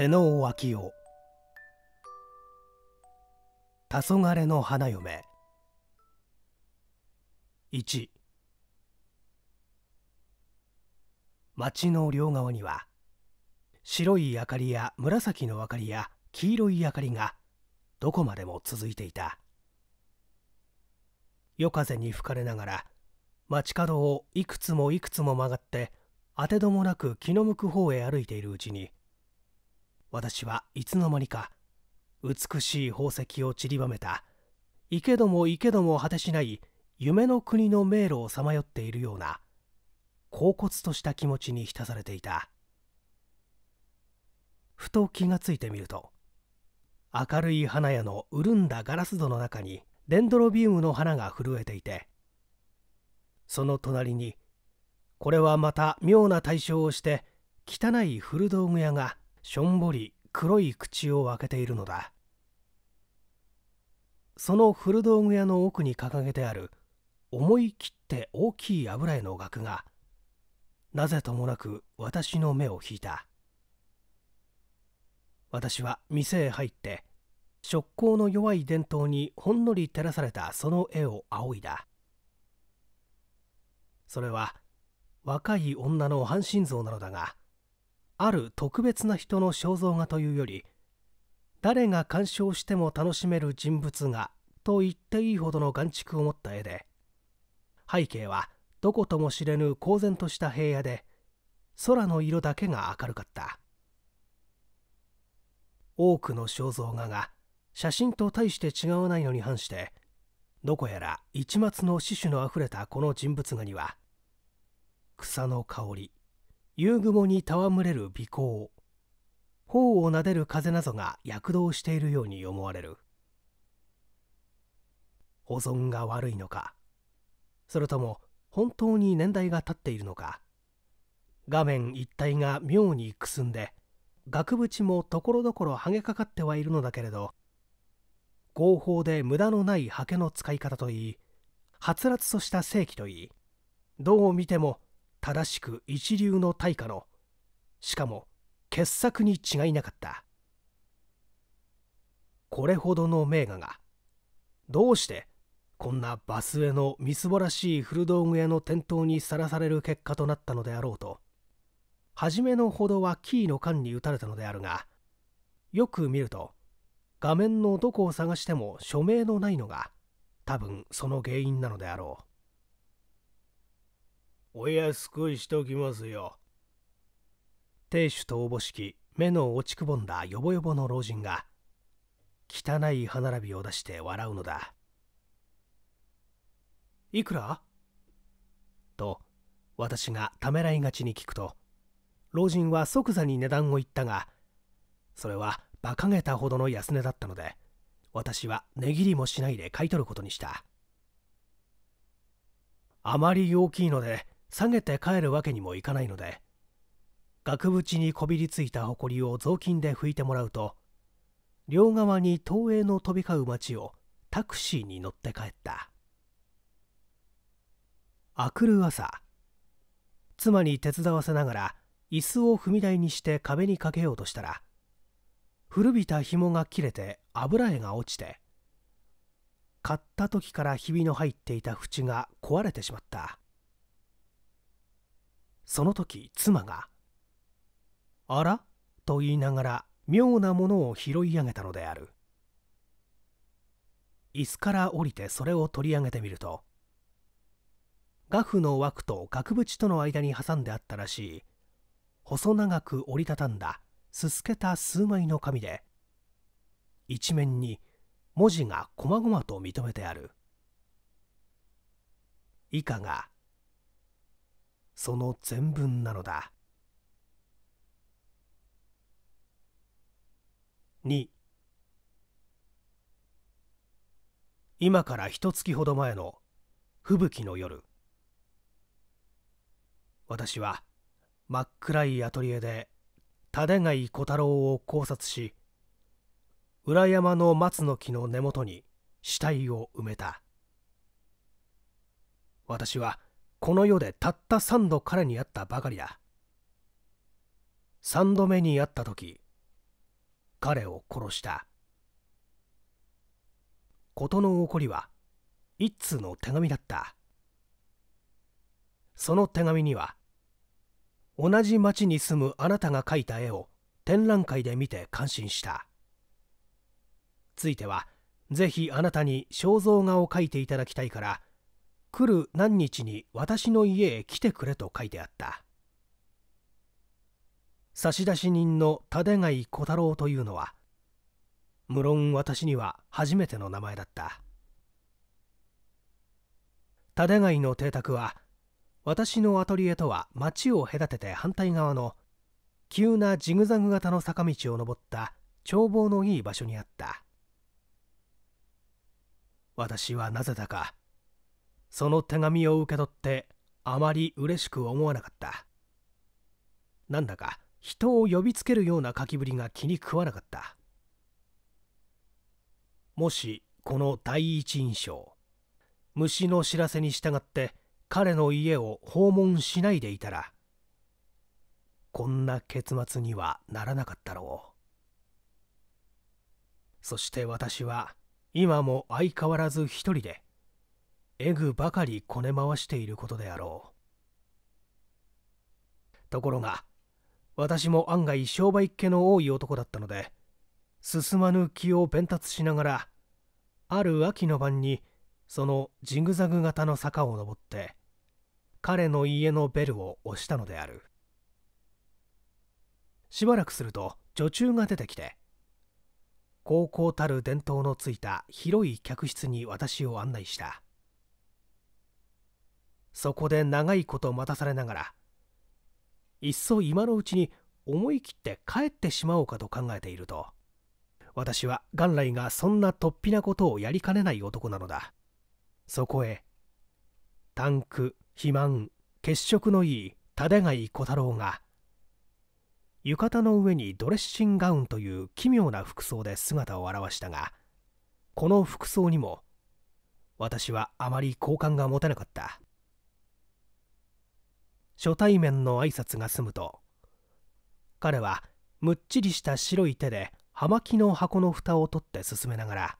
瀬能昭夫黄昏の花嫁1。町の両側には白い明かりや紫の明かりや黄色い明かりがどこまでも続いていた。夜風に吹かれながら街角をいくつもいくつも曲がってあてどもなく気の向く方へ歩いているうちに、私はいつの間にか美しい宝石を散りばめた行けども行けども果てしない夢の国の迷路をさまよっているような恍惚とした気持ちに浸されていた。ふと気がついてみると、明るい花屋の潤んだガラス戸の中にデンドロビウムの花が震えていて、その隣にこれはまた妙な対象をして汚い古道具屋がしょんぼり黒い口を開けているのだ。その古道具屋の奥に掲げてある思い切って大きい油絵の額がなぜともなく私の目を引いた。私は店へ入って食光の弱い電灯にほんのり照らされたその絵を仰いだ。それは若い女の半身像なのだが、ある特別な人の肖像画というより、誰が鑑賞しても楽しめる人物画と言っていいほどの眼蓄を持った絵で、背景はどことも知れぬ公然とした平野で、空の色だけが明るかった。多くの肖像画が写真と大して違わないのに反して、どこやら一抹の詩種のあふれたこの人物画には、草の香り、夕雲に戯れる美香、頬をなでる風などが躍動しているように思われる。保存が悪いのか、それとも本当に年代が経っているのか、画面一帯が妙にくすんで額縁もところどころはげかかってはいるのだけれど、合法で無駄のない刷毛の使い方といい、はつらつとした正規といい、どう見ても正しく一流の大家の、しかも傑作に違いなかった。これほどの名画がどうしてこんなバスへのみすぼらしい古道具屋の店頭にさらされる結果となったのであろうと、初めのほどはキーの間に打たれたのであるが、よく見ると画面のどこを探しても署名のないのが多分その原因なのであろう。お安くしときますよ。亭主とおぼしき目の落ちくぼんだよぼよぼの老人が汚い歯並びを出して笑うのだ。いくら？と私がためらいがちに聞くと、老人は即座に値段を言ったが、それは馬鹿げたほどの安値だったので、私は値切りもしないで買い取ることにした。あまり大きいので下げて帰るわけにもいかないので、額縁にこびりついたほこりを雑巾で拭いてもらうと、両側に東映の飛び交う街をタクシーに乗って帰った。あくる朝、妻に手伝わせながら椅子を踏み台にして壁にかけようとしたら、古びた紐が切れて油絵が落ちて、買った時からひびの入っていた縁が壊れてしまった。その時妻が「あら?」と言いながら妙なものを拾い上げたのである。椅子から降りてそれを取り上げてみると、画布の枠と額縁との間に挟んであったらしい細長く折りたたんだすすけた数枚の紙で、一面に文字がこまごまと認めてある。以下がその全文なのだ。2。今から1月ほど前の吹雪の夜、私は真っ暗いアトリエで立貝小太郎を考察し、裏山の松の木の根元に死体を埋めた。私はこの世でたった3度彼に会ったばかりだ。3度目に会った時、彼を殺した。事の起こりは一通の手紙だった。その手紙には、同じ町に住むあなたが描いた絵を展覧会で見て感心した。ついては、ぜひあなたに肖像画を描いていただきたいから、来る何日に私の家へ来てくれと書いてあった。差出人の立貝小太郎というのは、無論私には初めての名前だった。立貝の邸宅は、私のアトリエとは町を隔てて反対側の急なジグザグ型の坂道を登った眺望のいい場所にあった。私はなぜだか、その手紙を受け取ってあまり嬉しく思わなかった。なんだか人を呼びつけるような書きぶりが気に食わなかった。もしこの第一印象、虫の知らせに従って彼の家を訪問しないでいたら、こんな結末にはならなかったろう。そして私は今も相変わらず一人で、エグばかりこね回していることであろう。ところが私も案外商売っ気の多い男だったので、進まぬ気を鞭撻しながら、ある秋の晩にそのジグザグ型の坂を登って彼の家のベルを押したのである。しばらくすると女中が出てきて、高校たる伝統のついた広い客室に私を案内した。そこで長いこと待たされながら、いっそ今のうちに思い切って帰ってしまおうかと考えていると、私は元来がそんな突飛なことをやりかねない男なのだ。そこへ短句肥満血色のいい立貝小太郎が、浴衣の上にドレッシングガウンという奇妙な服装で姿を現したが、この服装にも私はあまり好感が持てなかった。初対面の挨拶が済むと、彼はむっちりした白い手で葉巻の箱の蓋を取って進めながら、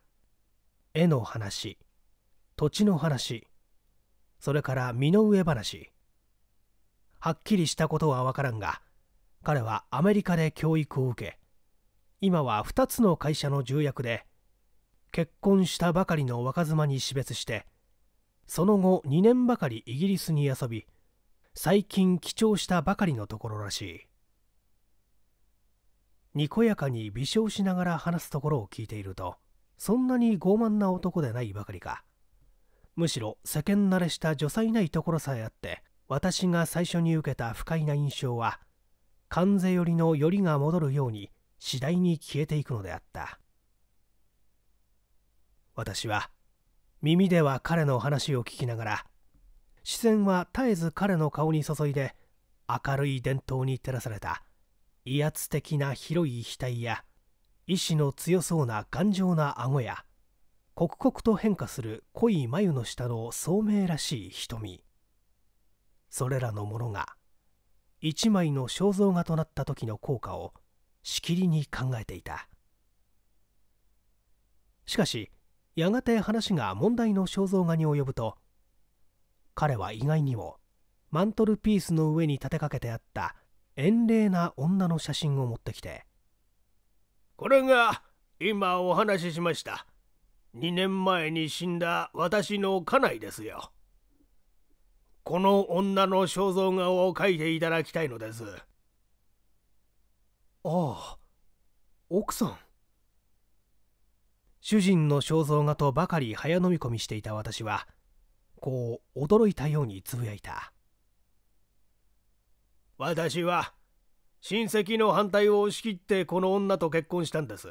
絵の話、土地の話、それから身の上話。はっきりしたことはわからんが、彼はアメリカで教育を受け、今は2つの会社の重役で、結婚したばかりの若妻に死別して、その後2年ばかりイギリスに遊び、最近帰郷したばかりのところらしい。にこやかに微笑しながら話すところを聞いていると、そんなに傲慢な男でないばかりか、むしろ世間慣れした如才ないところさえあって、私が最初に受けた不快な印象は、関西寄りのよりが戻るように次第に消えていくのであった。私は耳では彼の話を聞きながら、視線は絶えず彼の顔に注いで、明るい伝統に照らされた威圧的な広い額や、意志の強そうな頑丈な顎や、刻々と変化する濃い眉の下の聡明らしい瞳、それらのものが一枚の肖像画となった時の効果をしきりに考えていた。しかしやがて話が問題の肖像画に及ぶと、彼は意外にもマントルピースの上に立てかけてあった遠麗な女の写真を持ってきて、これが今お話ししました2年前に死んだ私の家内ですよ。この女の肖像画を描いていただきたいのです。ああ、奥さん。主人の肖像画とばかり早飲み込みしていた私は、こう驚いたようにつぶやいた。私は親戚の反対を押し切ってこの女と結婚したんです。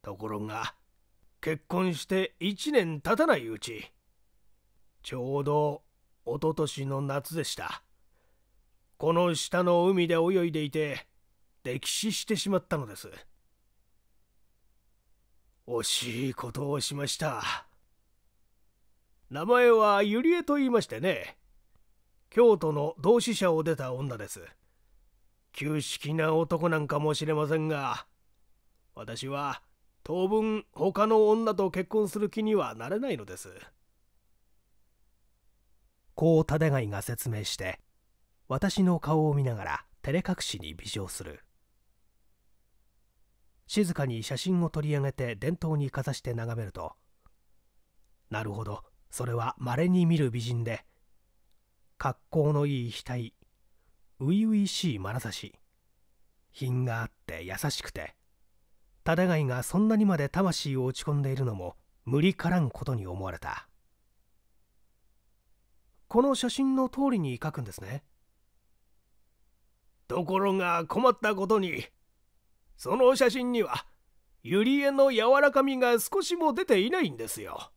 ところが結婚して1年経たないうち、ちょうどおととしの夏でした。この下の海で泳いでいて溺死してしまったのです。惜しいことをしました。名前はゆりえと言いましてね。京都の同志社を出た女です。旧式な男なんかもしれませんが、私は当分他の女と結婚する気にはなれないのです。こう忠貝が説明して、私の顔を見ながら照れ隠しに微笑する。静かに写真を取り上げて電灯にかざして眺めると、なるほど、それは稀に見る美人で、格好のいい額、初々しい眼差し、品があって優しくて、忠貝がそんなにまで魂を落ち込んでいるのも無理からんことに思われた。この写真の通りに描くんですね。ところが困ったことに、その写真には百合絵の柔らかみが少しも出ていないんですよ。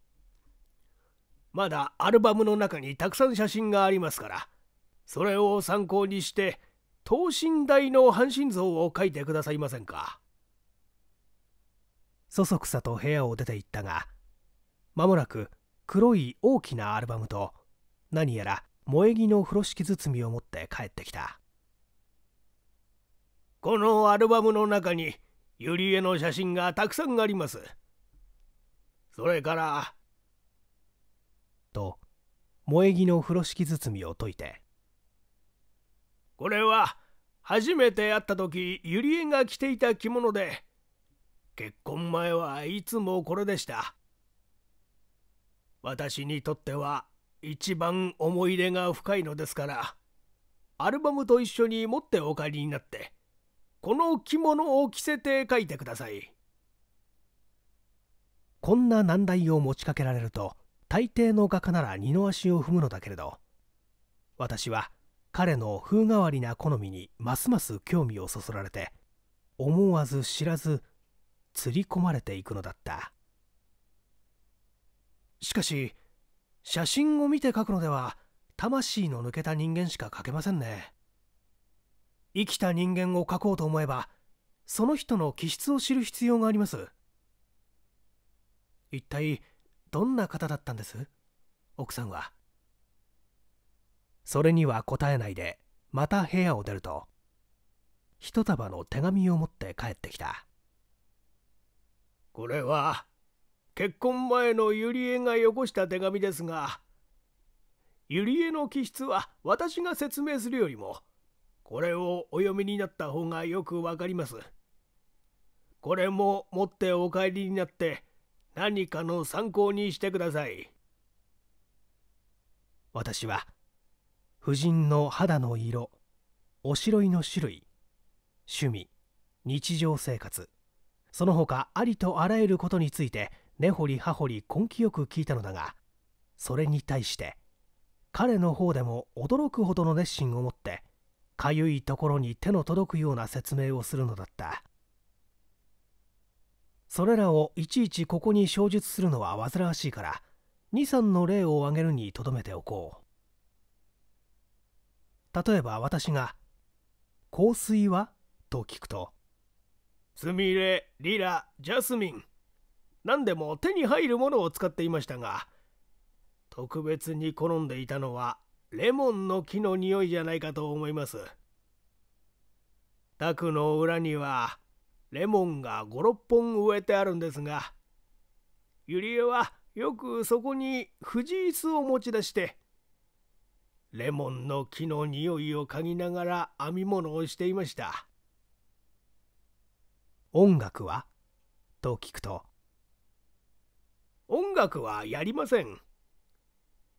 まだアルバムの中にたくさん写真がありますから、それを参考にして等身大の半身像を描いてくださいませんか。そそくさと部屋を出て行ったが、間もなく黒い大きなアルバムと何やら萌え木の風呂敷包みを持って帰ってきた。このアルバムの中に百合絵の写真がたくさんあります。それからと萌え木の風呂敷包みを解いて、これは初めて会った時百合絵が着ていた着物で、結婚前はいつもこれでした。私にとっては一番思い入れが深いのですから、アルバムと一緒に持ってお帰りになって、この着物を着せて描いてください。こんな難題を持ちかけられると、大抵の画家なら二の足を踏むのだけれど、私は彼の風変わりな好みにますます興味をそそられて、思わず知らず釣り込まれていくのだった。しかし写真を見て描くのでは、魂の抜けた人間しか描けませんね。生きた人間を描こうと思えば、その人の気質を知る必要があります。一体どんな方だったんです、奥さんは。それには答えないで、また部屋を出ると、一束の手紙を持って帰ってきた。これは結婚前の百合絵がよこした手紙ですが、百合絵の気質は私が説明するよりも、これをお読みになった方がよくわかります。これも持ってお帰りになって、何かの参考にしてください。私は婦人の肌の色、おしろいの種類、趣味、日常生活、その他ありとあらゆることについて根掘り葉掘り根気よく聞いたのだが、それに対して彼の方でも驚くほどの熱心を持って、かゆいところに手の届くような説明をするのだった。それらをいちいちここに詳述するのは煩わしいから、2、3の例を挙げるにとどめておこう。例えば私が「香水は?」と聞くと、スミレ、リラ、ジャスミン、何でも手に入るものを使っていましたが、特別に好んでいたのはレモンの木の匂いじゃないかと思います。卓の裏にはレモンが5、6本植えてあるんですが、百合絵はよくそこに藤椅子を持ち出して、レモンの木の匂いを嗅ぎながら編み物をしていました。音楽は?と聞くと、音楽はやりません。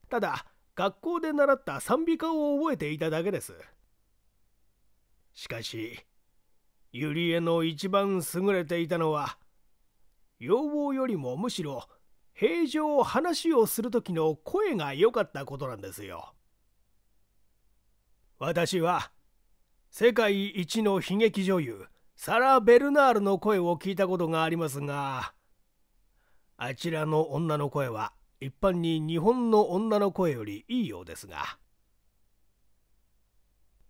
ただ学校で習った賛美歌を覚えていただけです。しかし百合絵の一番優れていたのは、要望よりもむしろ平常話をする時の声が良かったことなんですよ。私は世界一の悲劇女優サラ・ベルナールの声を聞いたことがありますが、あちらの女の声は一般に日本の女の声よりいいようですが、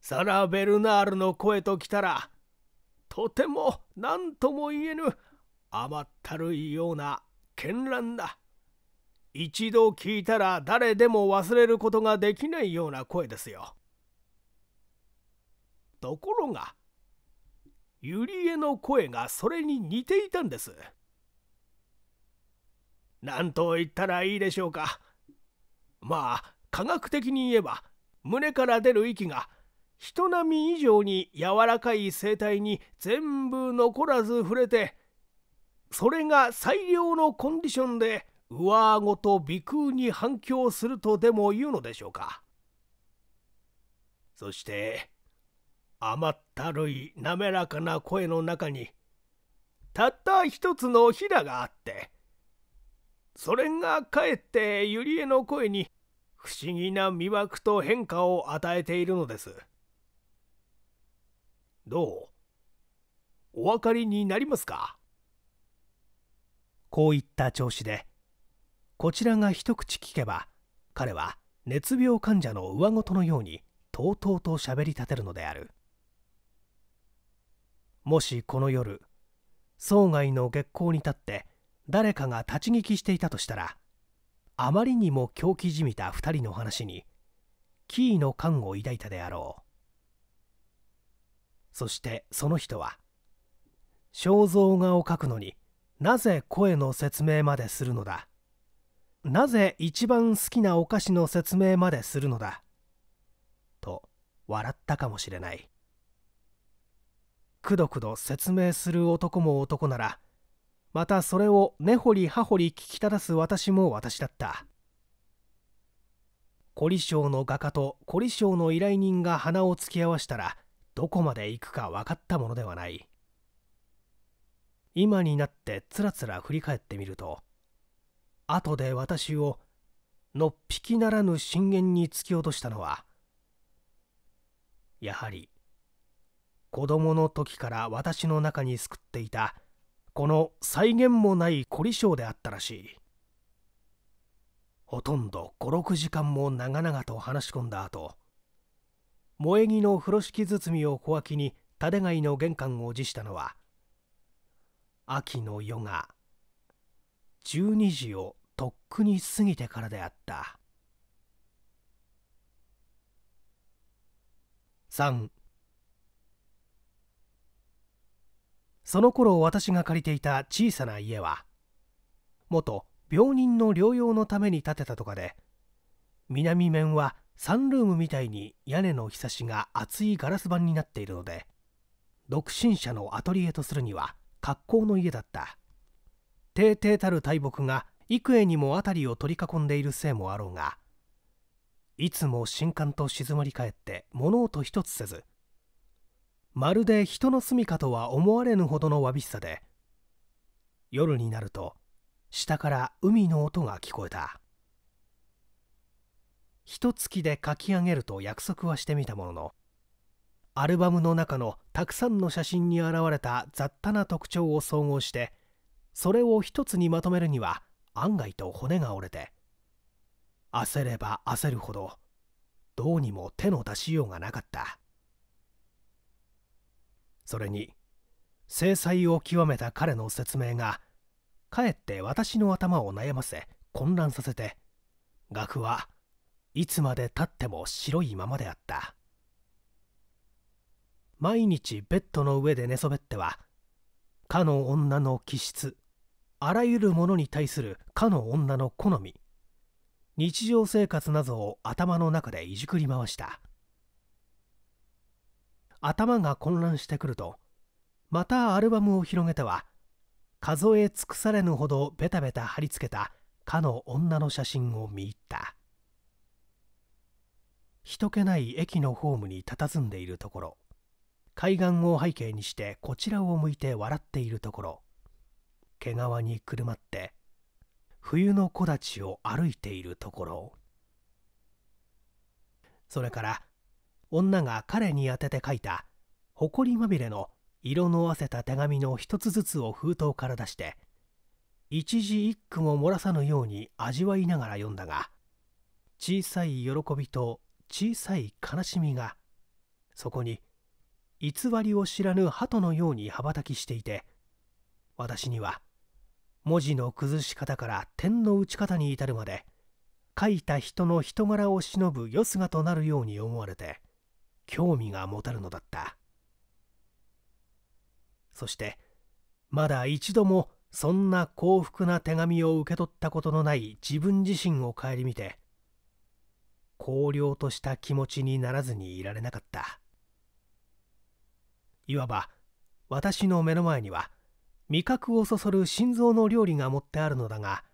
サラ・ベルナールの声ときたら、とても何とも言えぬ甘ったるいような絢爛な、一度聞いたら誰でも忘れることができないような声ですよ。ところがゆりえの声がそれに似ていたんです。何と言ったらいいでしょうか。まあ科学的に言えば、胸から出る息が人並み以上に柔らかい声帯に全部残らず触れて、それが最良のコンディションで上あごと鼻腔に反響するとでも言うのでしょうか。そして甘ったるい滑らかな声の中にたった一つのひだがあって、それがかえってゆりえの声に不思議な魅惑と変化を与えているのです。どうお分かりになりますか。こういった調子でこちらが一口聞けば、彼は熱病患者の上ごとのようにとうとうとしゃべり立てるのである。もしこの夜郊外の月光に立って誰かが立ち聞きしていたとしたら、あまりにも狂気じみた二人の話に奇異の感を抱いたであろう。そしてその人は肖像画を描くのになぜ声の説明までするのだ、なぜ一番好きなお菓子の説明までするのだと笑ったかもしれない。くどくど説明する男も男なら、またそれを根掘り葉掘り聞きただす私も私だった。凝り性の画家と凝り性の依頼人が鼻を突き合わせたらどこまで行くか分かったものではない。今になってつらつら振り返ってみると、後で私をのっぴきならぬ深淵に突き落としたのは、やはり子供の時から私の中に巣くっていたこの際限もない凝り性であったらしい。ほとんど5、6時間も長々と話し込んだ後、萌え木の風呂敷包みを小脇にたでがいの玄関を辞したのは、秋の夜が12時をとっくに過ぎてからであった。3、その頃私が借りていた小さな家は、元病人の療養のために建てたとかで、南面はサンルームみたいに屋根のひさしが厚いガラス板になっているので、独身者のアトリエとするには格好の家だった。低々たる大木が幾重にも辺りを取り囲んでいるせいもあろうが、いつも神官と静まり返って物音一つせず、まるで人の住みかとは思われぬほどのわびしさで、夜になると下から海の音が聞こえた。一月で書き上げると約束はしてみたものの、アルバムの中のたくさんの写真に現れた雑多な特徴を総合して、それを一つにまとめるには案外と骨が折れて、焦れば焦るほどどうにも手の出しようがなかった。それに精細を極めた彼の説明がかえって私の頭を悩ませ混乱させて、額はいつまでたっても白いままであった。毎日ベッドの上で寝そべっては、かの女の気質、あらゆるものに対するかの女の好み、日常生活などを頭の中でいじくり回した。頭が混乱してくると、またアルバムを広げては数え尽くされぬほどベタベタ貼り付けたかの女の写真を見入った。人気ない駅のホームに佇んでいるところ、海岸を背景にしてこちらを向いて笑っているところ、毛皮にくるまって冬の木立を歩いているところ、それから女が彼に宛てて書いた埃まみれの色のあせた手紙の一つずつを封筒から出して、一字一句も漏らさぬように味わいながら読んだが、小さい喜びと小さい悲しみがそこに偽りを知らぬ鳩のように羽ばたきしていて、私には文字の崩し方から点の打ち方に至るまで書いた人の人柄をしのぶよすがとなるように思われて興味が持たるのだった。そしてまだ一度もそんな幸福な手紙を受け取ったことのない自分自身を顧みて、荒涼とした気持ちにならずにいられなかった。いわば、私の目の前には、味覚をそそる心臓の料理が盛ってあるのだが、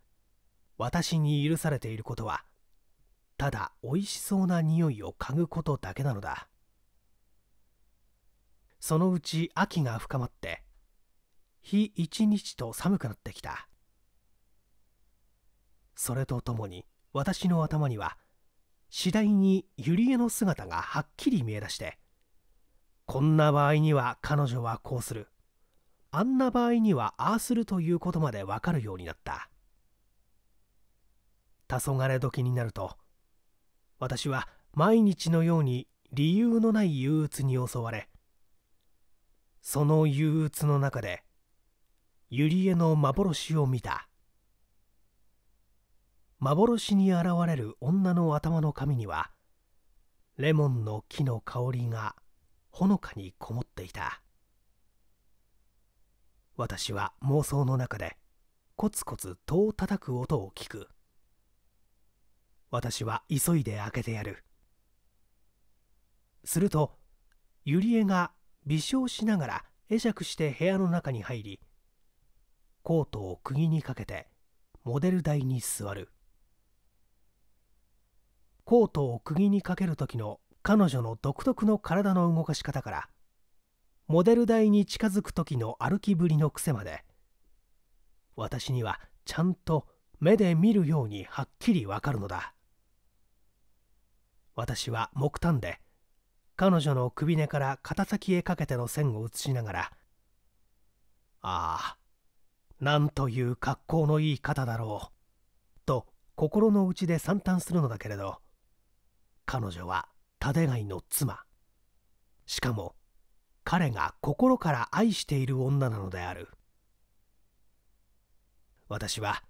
私に許されていることは、ただおいしそうな匂いを嗅ぐことだけなのだ。そのうち秋が深まって、日一日と寒くなってきた。それとともに私の頭には次第に百合恵の姿がはっきり見えだして、こんな場合には彼女はこうする、あんな場合にはああするということまでわかるようになった。黄昏時になると、私は毎日のように理由のない憂鬱に襲われ、その憂鬱の中で百合恵の幻を見た。幻に現れる女の頭の髪にはレモンの木の香りがほのかにこもっていた。私は妄想の中でコツコツ戸を叩く音を聞く。私は急いで開けてやる。すると百合恵が微笑しながら会釈して部屋の中に入り、コートを釘にかけてモデル台に座る。コートを釘にかける時の彼女の独特の体の動かし方から、モデル台に近づく時の歩きぶりの癖まで、私にはちゃんと目で見るようにはっきりわかるのだ。私は木炭で彼女の首根から肩先へかけての線を写しながら、ああ、なんという格好のいい方だろうと心の内で惨憺するのだけれど、彼女はタデガイの妻、しかも彼が心から愛している女なのである。私は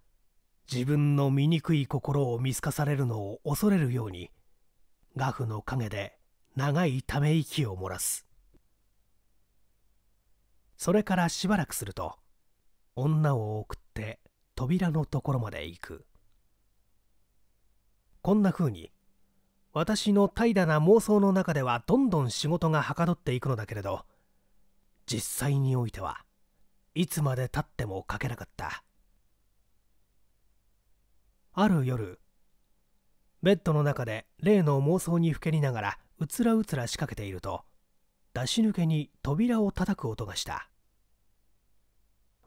自分の醜い心を見透かされるのを恐れるように、画布の陰で長いため息を漏らす。それからしばらくすると、女を送って扉のところまで行く。こんなふうに私の怠惰な妄想の中ではどんどん仕事がはかどっていくのだけれど、実際においてはいつまでたっても書けなかった。ある夜、ベッドの中で例の妄想にふけりながらうつらうつら仕掛けていると、出し抜けに扉を叩く音がした。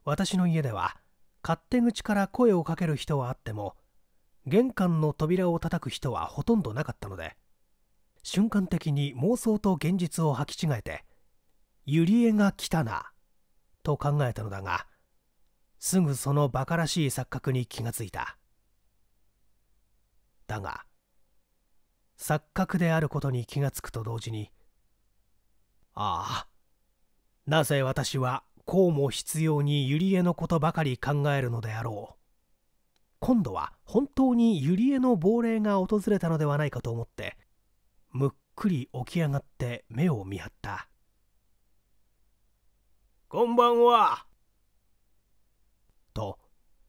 私の家では勝手口から声をかける人はあっても、玄関の扉を叩く人はほとんどなかったので、瞬間的に妄想と現実を履き違えて「百合恵が来たな」と考えたのだが、すぐその馬鹿らしい錯覚に気がついた。だが錯覚であることに気がつくと同時に「ああ、なぜ私は」こうも必要に百合恵のことばかり考えるのであろう。今度は本当に百合恵の亡霊が訪れたのではないかと思って、むっくり起き上がって目を見張った。こんばんはと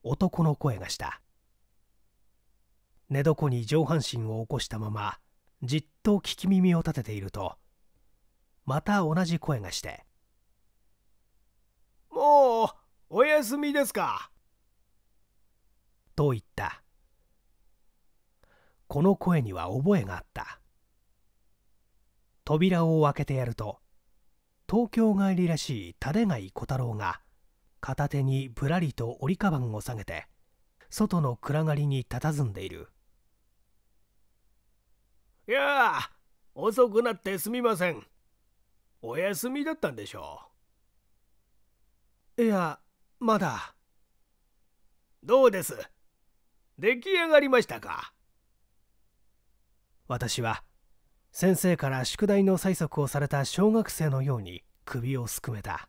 男の声がした。寝床に上半身を起こしたままじっと聞き耳を立てていると、また同じ声がして、もうおやすみですかと言った。この声には覚えがあった。扉を開けてやると、東京帰りらしい蓼貝小太郎が片手にぶらりと折りかばんを下げて、外の暗がりに佇んでいる。いやあ、遅くなってすみません。お休みだったんでしょう。いや、まだ。どうです?出来上がりましたか?私は先生から宿題の催促をされた小学生のように首をすくめた。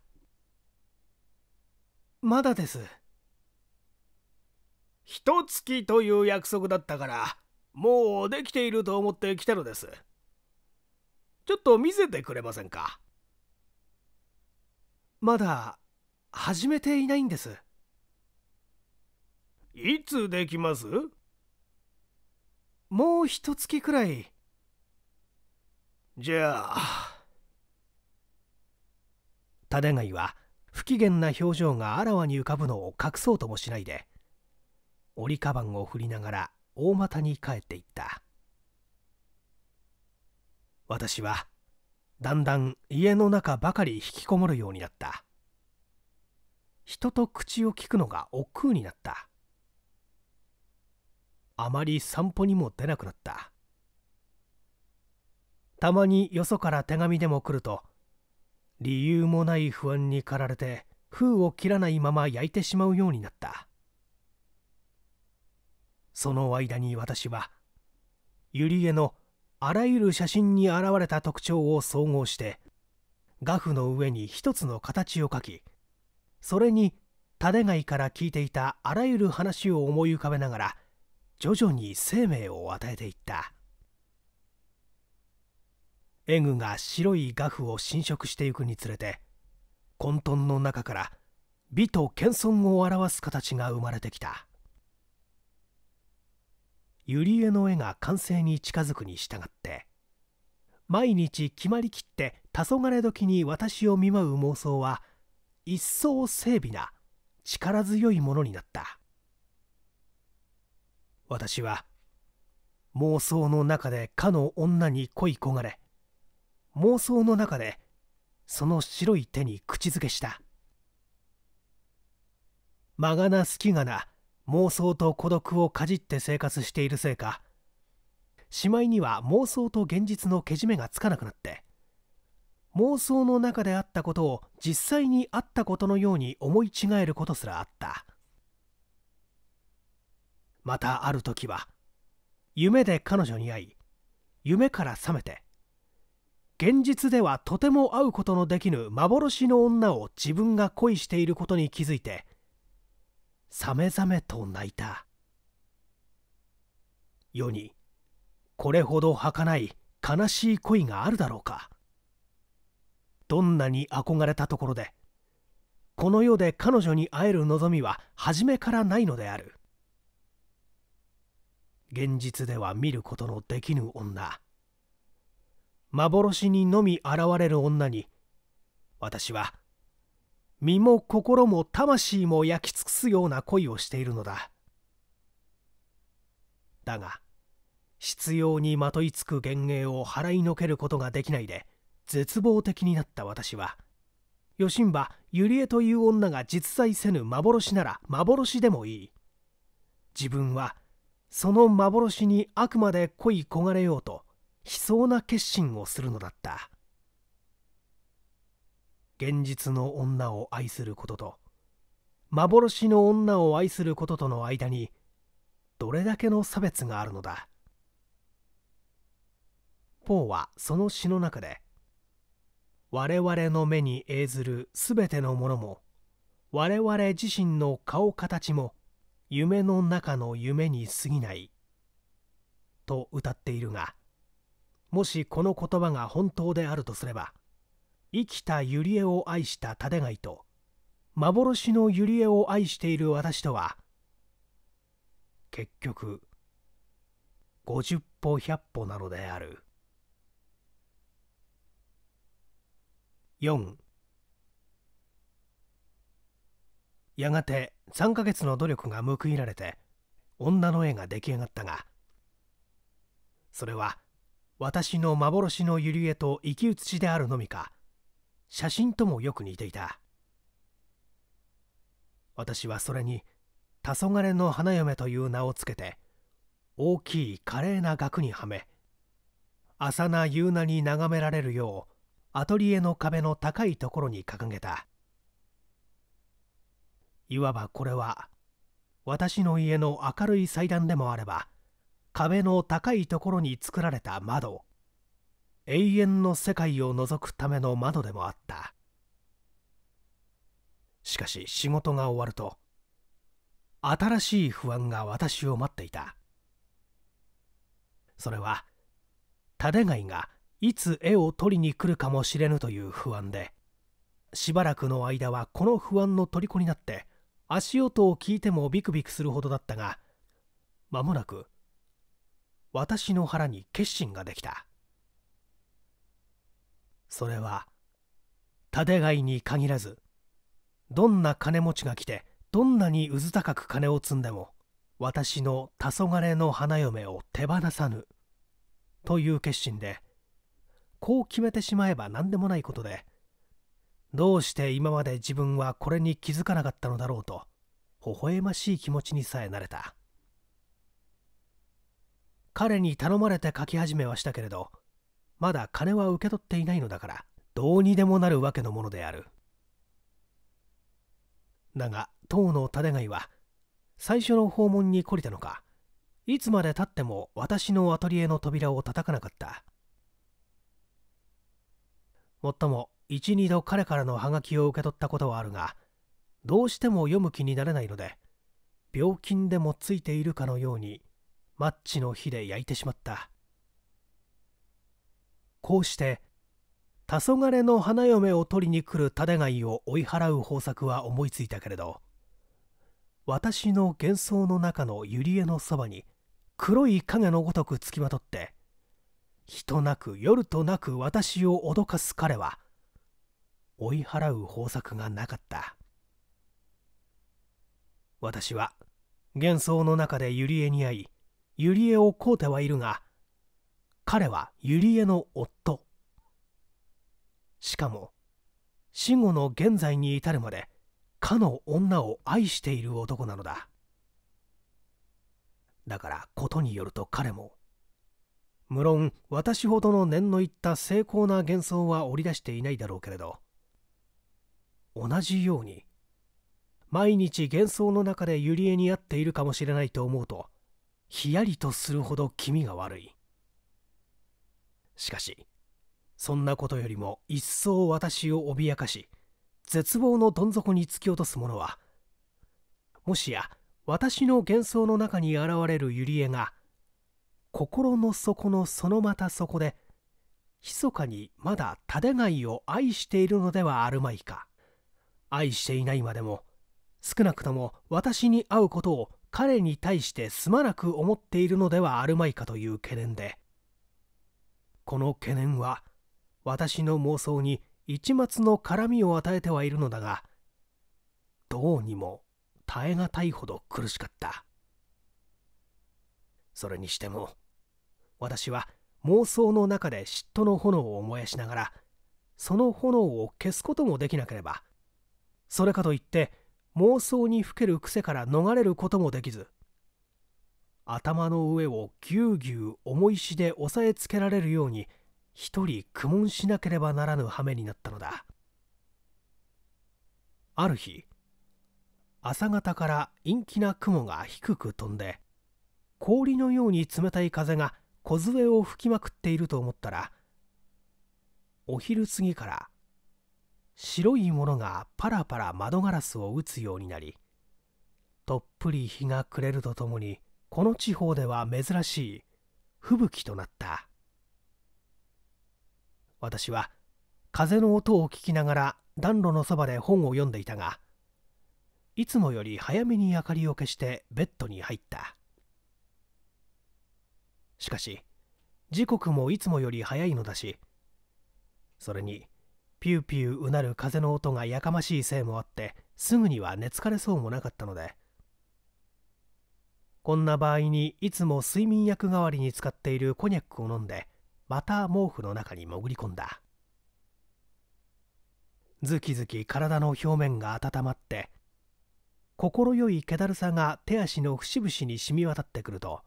まだです。一月という約束だったから、もうできていると思って来たのです。ちょっと見せてくれませんか?まだ。始めていないんです。いつできます？もう1月くらい。じゃあ。蓼貝は不機嫌な表情があらわに浮かぶのを隠そうともしないで、折りかばんを振りながら大股に帰っていった。私はだんだん家の中ばかり引きこもるようになった。人と口を利くのが億劫になった。あまり散歩にも出なくなった。たまによそから手紙でも来ると、理由もない不安に駆られて封を切らないまま焼いてしまうようになった。その間に私はゆりえのあらゆる写真に現れた特徴を総合して画布の上に一つの形を描き、それに蓼貝から聞いていたあらゆる話を思い浮かべながら徐々に生命を与えていった。絵具が白い画布を侵食していくにつれて、混沌の中から美と謙遜を表す形が生まれてきた。ゆりえの絵が完成に近づくに従って、毎日決まりきって黄昏時に私を見舞う妄想は一層精美な力強いものになった。私は妄想の中でかの女に恋焦がれ、妄想の中でその白い手に口づけした。まがな隙がな妄想と孤独をかじって生活しているせいか、しまいには妄想と現実のけじめがつかなくなって、妄想の中であったことを実際にあったことのように思い違えることすらあった。またある時は夢で彼女に会い、夢から覚めて現実ではとても会うことのできぬ幻の女を自分が恋していることに気づいて、さめざめと泣いた。世にこれほど儚い悲しい恋があるだろうか。どんなに憧れたところで、この世で彼女に会える望みは初めからないのである。現実では見ることのできぬ女、幻にのみ現れる女に、私は身も心も魂も焼き尽くすような恋をしているのだ。だが執拗にまといつく幻影を払いのけることができないで絶望的になった私は、よしんばゆりえという女が実在せぬ幻なら幻でもいい、自分はその幻にあくまで恋焦がれようと悲壮な決心をするのだった。現実の女を愛することと幻の女を愛することとの間にどれだけの差別があるのだ。ポーはその詩の中で、我々の目に映ずるすべてのものも我々自身の顔形も夢の中の夢に過ぎないと歌っているが、もしこの言葉が本当であるとすれば、生きたゆりえを愛した蓼貝と幻のゆりえを愛している私とは結局50歩100歩なのである。4、やがて3ヶ月の努力が報いられて女の絵が出来上がったが、それは私の幻のゆりえと生き写しであるのみか、写真ともよく似ていた。私はそれに黄昏の花嫁という名をつけて、大きい華麗な額にはめ、浅な夕菜に眺められるようアトリエの壁の高いところに掲げた。いわばこれは私の家の明るい祭壇でもあれば、壁の高いところに作られた窓、永遠の世界を覗くための窓でもあった。しかし仕事が終わると新しい不安が私を待っていた。それは蓼貝がいつ絵を取りに来るかもしれぬという不安で、しばらくの間はこの不安の虜になって足音を聞いてもビクビクするほどだったが、間もなく私の腹に決心ができた。それはタデガイに限らず、どんな金持ちが来てどんなにうず高く金を積んでも私の黄昏の花嫁を手放さぬという決心で、こう決めてしまえば何でもないことで、どうして今まで自分はこれに気づかなかったのだろうと微笑ましい気持ちにさえなれた。彼に頼まれて書き始めはしたけれど、まだ金は受け取っていないのだからどうにでもなるわけのものである。だが当のタデガイは最初の訪問に懲りたのか、いつまでたっても私のアトリエの扉を叩かなかった。もっとも一二度彼からのハガキを受け取ったことはあるが、どうしても読む気になれないので、病菌でもついているかのようにマッチの火で焼いてしまった。こうして黄昏の花嫁を取りに来るタデガイを追い払う方策は思いついたけれど、私の幻想の中のユリエのそばに黒い影のごとくつきまとって、日となく夜となく私を脅かす彼は追い払う方策がなかった。私は幻想の中でユリエに会い、ユリエを飼うてはいるが、彼はユリエの夫、しかも死後の現在に至るまでかの女を愛している男なのだ。だからことによると彼も、無論私ほどの念のいった精巧な幻想は織り出していないだろうけれど、同じように毎日幻想の中でユリエに会っているかもしれないと思うとひやりとするほど気味が悪い。しかしそんなことよりも一層私を脅かし、絶望のどん底に突き落とす者は、もしや私の幻想の中に現れるユリエが心の底のそのまたそこで密かにまだタデガイを愛しているのではあるまいか。愛していないまでも少なくとも私に会うことを彼に対してすまなく思っているのではあるまいかという懸念で、この懸念は私の妄想に一抹の絡みを与えてはいるのだが、どうにも耐え難いほど苦しかった。それにしても私は妄想の中で嫉妬の炎を燃やしながら、その炎を消すこともできなければ、それかといって妄想にふける癖から逃れることもできず、頭の上をぎゅうぎゅう重石で押さえつけられるように一人苦悶しなければならぬ羽目になったのだ。ある日朝方から陰気な雲が低く飛んで、氷のように冷たい風が小杖を吹きまくっていると思ったら、お昼過ぎから白いものがパラパラ窓ガラスを打つようになり、とっぷり日が暮れるとともにこの地方では珍しい吹雪となった。私は風の音を聞きながら暖炉のそばで本を読んでいたが、いつもより早めに明かりを消してベッドに入った。しかし時刻もいつもより早いのだし、それにピューピューうなる風の音がやかましいせいもあって、すぐには寝つかれそうもなかったので、こんな場合にいつも睡眠薬代わりに使っているコニャックを飲んで、また毛布の中に潜り込んだ。ずきずき体の表面が温まって、快い気だるさが手足の節々に染み渡ってくると、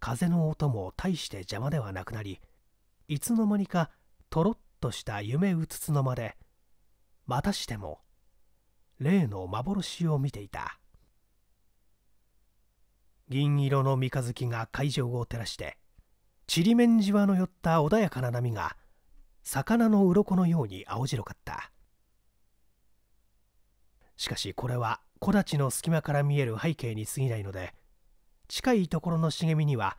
風の音も大して邪魔ではなくなり、いつの間にかとろっとした夢うつつの間で、またしても例の幻を見ていた。銀色の三日月が会場を照らして、ちりめんじわの寄った穏やかな波が魚の鱗のように青白かった。しかしこれは木立の隙間から見える背景に過ぎないので、近いところの茂みには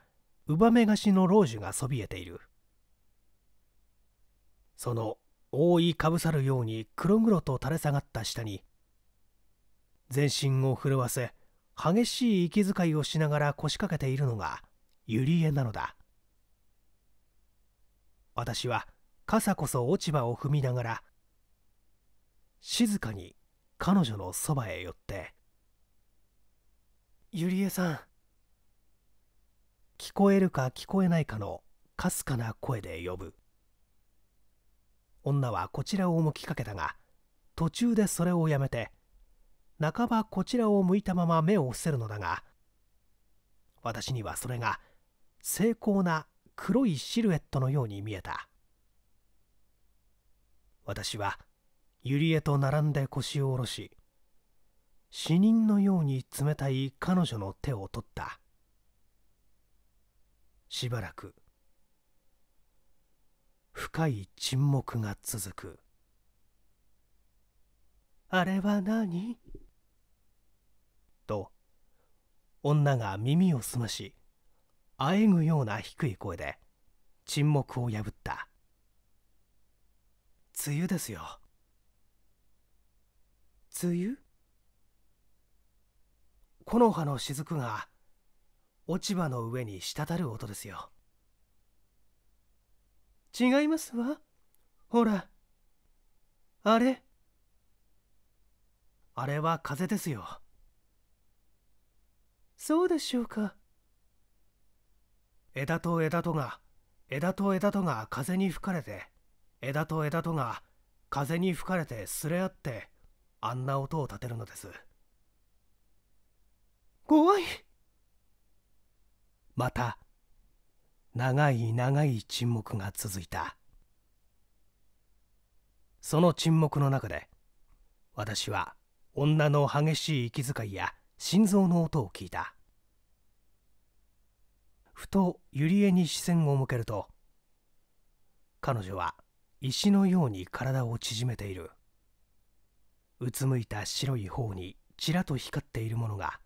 ウバメガシの老樹がそびえている。その覆いかぶさるように黒々と垂れ下がった下に、全身を震わせ激しい息遣いをしながら腰掛けているのがユリエなのだ。私は傘こそ落ち葉を踏みながら静かに彼女のそばへ寄って、ユリエさん、聞こえるか聞こえないかのかすかな声で呼ぶ。女はこちらを向きかけたが、途中でそれをやめて半ばこちらを向いたまま目を伏せるのだが、私にはそれが精巧な黒いシルエットのように見えた。私はユリエと並んで腰を下ろし、死人のように冷たい彼女の手を取った。しばらく深い沈黙が続く。あれは何？と女が耳をすまし、あえぐような低い声で沈黙を破った。梅雨ですよ。梅雨？木の葉の雫が落ち葉の上に滴る音ですよ。違いますわ。ほら、あれ。あれは風ですよ。そうでしょうか。枝と枝とが風に吹かれて、枝と枝とが風に吹かれてすれ合って、あんな音を立てるのです。怖い。また長い長い沈黙が続いた。その沈黙の中で、私は女の激しい息遣いや心臓の音を聞いた。ふとユリエに視線を向けると、彼女は石のように体を縮めている。うつむいた白い方にちらと光っているものが、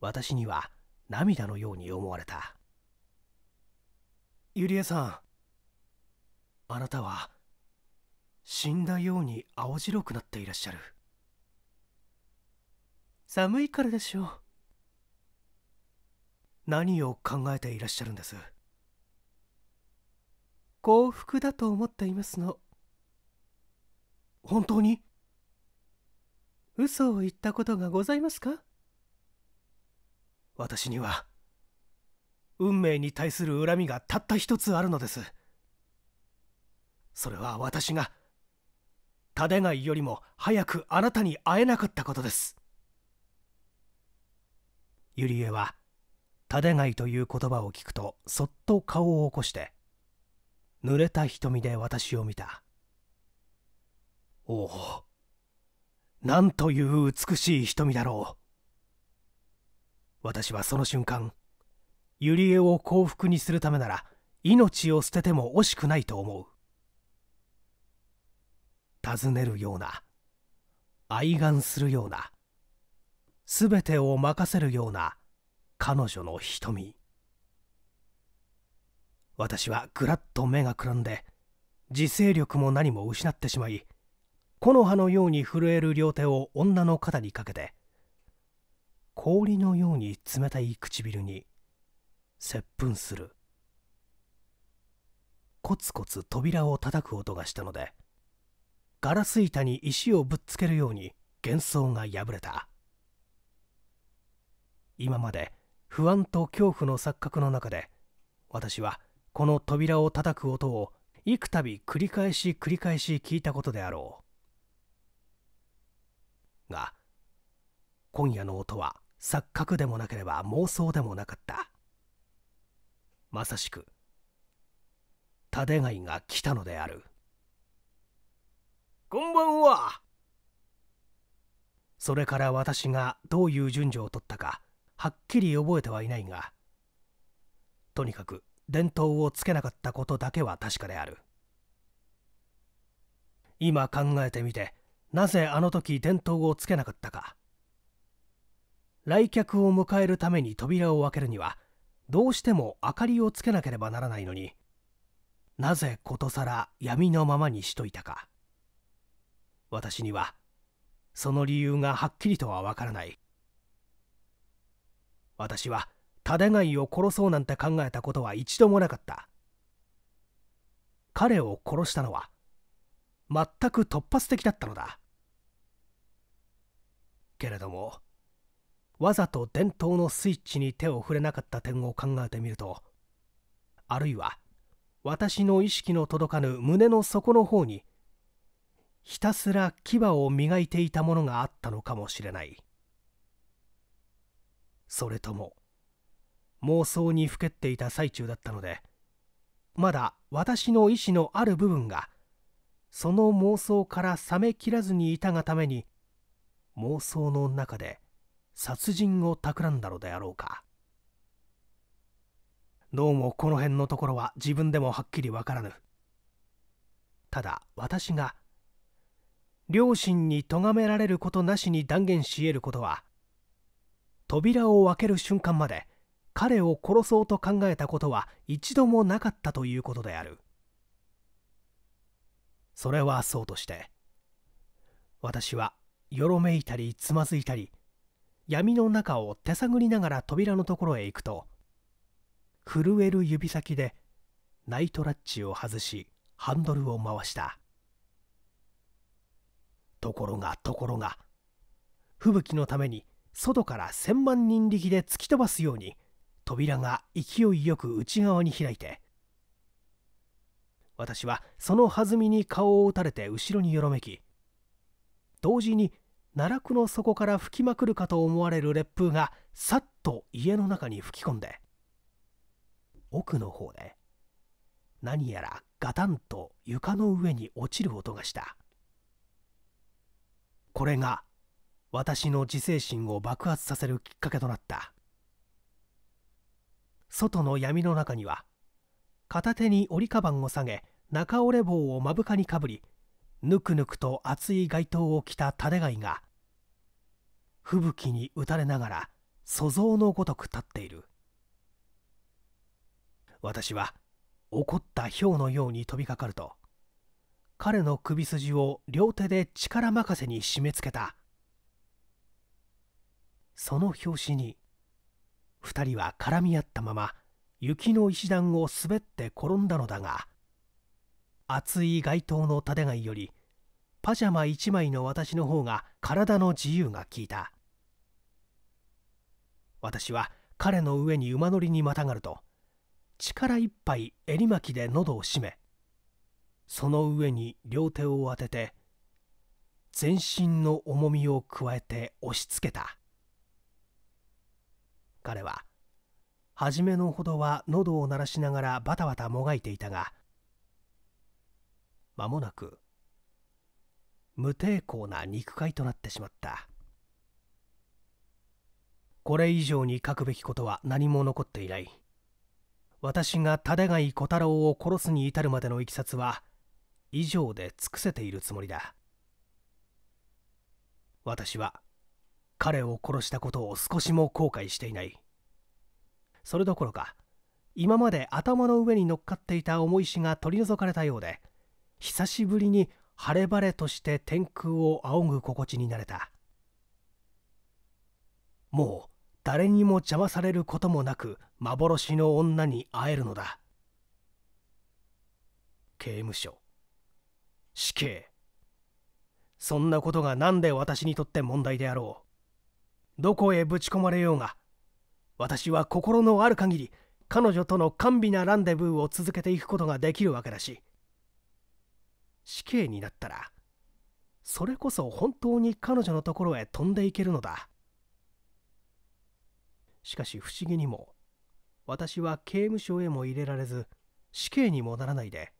私には涙のように思われた。ユリエさん、あなたは死んだように青白くなっていらっしゃる。寒いからでしょう。何を考えていらっしゃるんです。幸福だと思っていますの。本当に？嘘を言ったことがございますか？私には運命に対する恨みがたった一つあるのです。それは私がタデガイよりも早くあなたに会えなかったことです。ユリエはタデガイという言葉を聞くと、そっと顔を起こして濡れた瞳で私を見た。おお、なんという美しい瞳だろう。私はその瞬間、ユリエを幸福にするためなら命を捨てても惜しくないと思う。尋ねるような、哀願するような、すべてを任せるような彼女の瞳。私はぐらっと目がくらんで、自制力も何も失ってしまい、木の葉のように震える両手を女の肩にかけて、氷のように冷たい唇に接吻する。コツコツ扉を叩く音がしたので、ガラス板に石をぶっつけるように幻想が破れた。今まで不安と恐怖の錯覚の中で、私はこの扉を叩く音を幾たび繰り返し繰り返し聞いたことであろう。が、今夜の音は錯覚でもなければ妄想でもなかった。まさしく、タデガイが来たのである。こんばんは。それから私がどういう順序を取ったかはっきり覚えてはいないが、とにかく電灯をつけなかったことだけは確かである。今考えてみて、なぜあの時電灯をつけなかったか。来客を迎えるために扉を開けるには、どうしても明かりをつけなければならないのに、なぜことさら闇のままにしといたか、私にはその理由がはっきりとはわからない。私は蓼貝を殺そうなんて考えたことは一度もなかった。彼を殺したのは全く突発的だったのだ。けれどもわざと伝統のスイッチに手を触れなかった点を考えてみると、あるいは私の意識の届かぬ胸の底の方にひたすら牙を磨いていたものがあったのかもしれない。それとも妄想にふけっていた最中だったので、まだ私の意志のある部分がその妄想から冷めきらずにいたがために、妄想の中で殺人を企んだのであろうか。どうもこの辺のところは自分でもはっきりわからぬ。ただ私が良心にとがめられることなしに断言し得ることは、扉を開ける瞬間まで彼を殺そうと考えたことは一度もなかったということである。それはそうとして、私はよろめいたりつまずいたり、闇の中を手探りながら扉のところへ行くと、震える指先でナイトラッチを外しハンドルを回した。ところが吹雪のために外から1000万人力で突き飛ばすように扉が勢いよく内側に開いて、私はその弾みに顔を打たれて後ろによろめき、同時に奈落の底から吹きまくるかと思われる烈風がさっと家の中に吹き込んで、奥の方で何やらガタンと床の上に落ちる音がした。これが私の自制心を爆発させるきっかけとなった。外の闇の中には、片手に折りかばんを下げ、中折れ棒を目深にかぶり、ぬくぬくと熱い街灯を着た蓼貝が吹雪に打たれながら塑像のごとく立っている。私は怒った豹のように飛びかかると、彼の首筋を両手で力任せに締め付けた。その拍子に二人は絡み合ったまま雪の石段を滑って転んだのだが、熱い街灯の蓼貝よりパジャマ一枚の私の方が体の自由が利いた。私は彼の上に馬乗りにまたがると、力いっぱい襟巻きで喉を締め、その上に両手を当てて全身の重みを加えて押し付けた。彼は初めのほどは喉を鳴らしながらバタバタもがいていたが、間もなく無抵抗な肉塊となってしまった。これ以上に書くべきことは何も残っていない。私が蓼貝小太郎を殺すに至るまでのいきさつは以上で尽くせているつもりだ。私は彼を殺したことを少しも後悔していない。それどころか、今まで頭の上に乗っかっていた重石が取り除かれたようで、久しぶりに晴れ晴れとして天空を仰ぐ心地になれた。もう誰にも邪魔されることもなく幻の女に会えるのだ。刑務所、死刑、そんなことが何で私にとって問題であろう。どこへぶち込まれようが、私は心のある限り彼女との甘美なランデブーを続けていくことができるわけだし、死刑になったらそれこそ本当に彼女のところへ飛んでいけるのだ。しかし不思議にも、私は刑務所へも入れられず死刑にもならないで、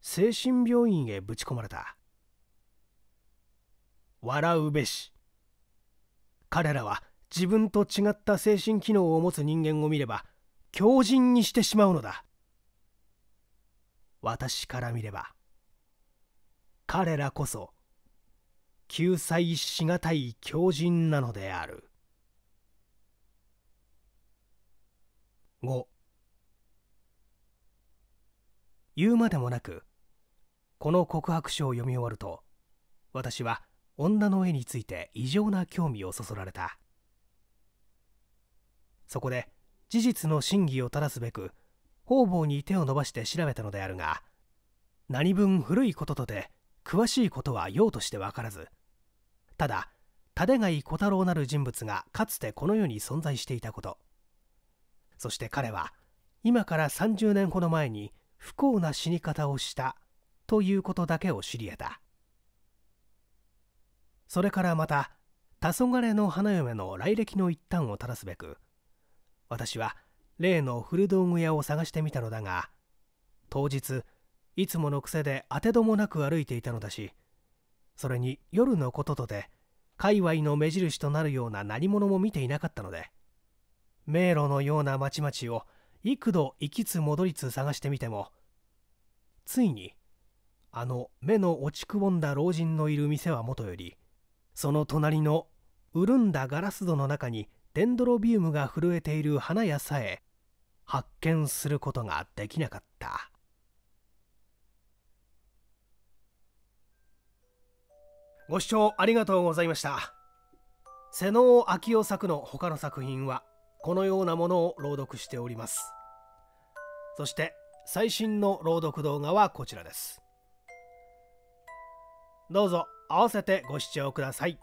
精神病院へぶち込まれた。笑うべし、彼らは自分と違った精神機能を持つ人間を見れば狂人にしてしまうのだ。私から見れば彼らこそ救済しがたい狂人なのである。5言うまでもなく、この告白書を読み終わると、私は女の絵について異常な興味をそそられた。そこで事実の真偽を正すべく方々に手を伸ばして調べたのであるが、何分古いこととて詳しいことはようとして分からず、ただ立貝小太郎なる人物がかつてこの世に存在していたこと、そして彼は今から30年ほど前に不幸な死に方をしたということだけを知り得た。それからまた黄昏の花嫁の来歴の一端を正すべく、私は例の古道具屋を探してみたのだが、当日いつもの癖で当てどもなく歩いていたのだし、それに夜のこととて界隈の目印となるような何者も見ていなかったので、迷路のような町々を幾度行きつ戻りつ探してみても、ついにあの目の落ちくぼんだ老人のいる店はもとより、その隣の潤んだガラス戸の中にデンドロビウムが震えている花屋さえ発見することができなかった。ご視聴ありがとうございました。瀬能昭夫作の他の作品はこのようなものを朗読しております。そして最新の朗読動画はこちらです。どうぞ合わせてご視聴ください。